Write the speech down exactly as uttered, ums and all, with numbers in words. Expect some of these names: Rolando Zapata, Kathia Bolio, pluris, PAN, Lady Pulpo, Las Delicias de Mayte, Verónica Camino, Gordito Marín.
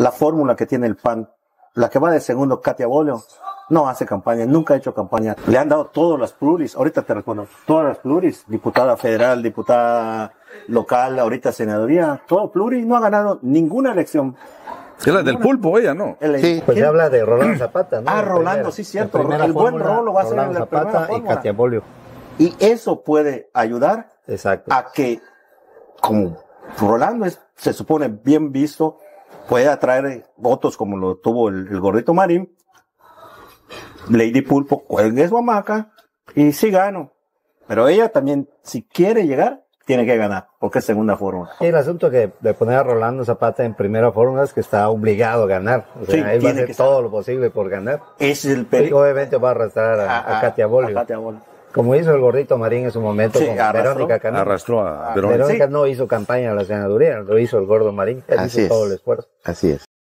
la fórmula que tiene el P A N, la que va de segundo, Kathia Bolio, no hace campaña, nunca ha hecho campaña. Le han dado todas las pluris, ahorita te recuerdo, todas las pluris, diputada federal, diputada local, ahorita senaduría, todo pluris, no ha ganado ninguna elección. Es la del Pulpo, ella, ¿no? Sí. Pues se habla de Rolando Zapata, ¿no? Ah, Rolando, sí, cierto. El buen Rolo va a ser en la primera fórmula. Y Kathia Bolio. Y eso puede ayudar Exacto. a que, como Rolando es, se supone bien visto, pueda atraer votos como lo tuvo el, el Gordito Marín, Lady Pulpo, cuelgue su hamaca y sí gano. Pero ella también, si quiere llegar, tiene que ganar, porque es segunda fórmula. El asunto que de poner a Rolando Zapata en primera fórmula es que está obligado a ganar. O sea, sí, él va a hacer todo lo posible por ganar. Es el peligro. Y obviamente va a arrastrar a, a, a Kathia Bolio. A Kathia Bolio. Como hizo el Gordito Marín en su momento sí, con arrastró, Verónica Camino. Arrastró a Verónica. Verónica sí. no hizo campaña a la senaduría, lo hizo el Gordo Marín. Él Así hizo es. todo el esfuerzo. Así es.